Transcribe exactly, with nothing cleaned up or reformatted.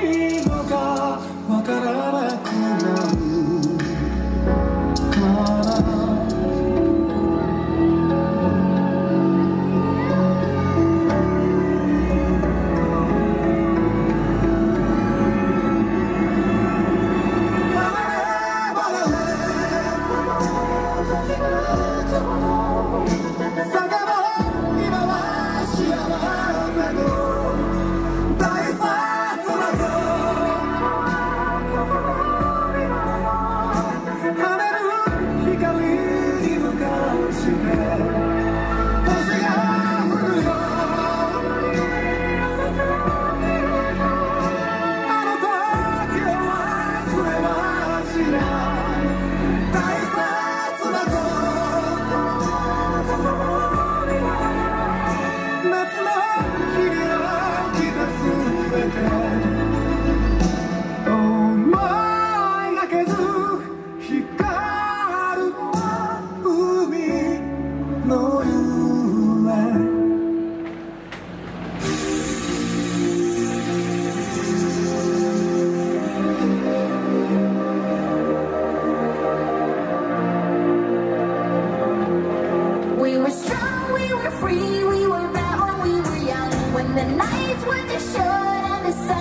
いいのかわからなくなる」We were free, we were bound, we were young. When the nights were too short and the sun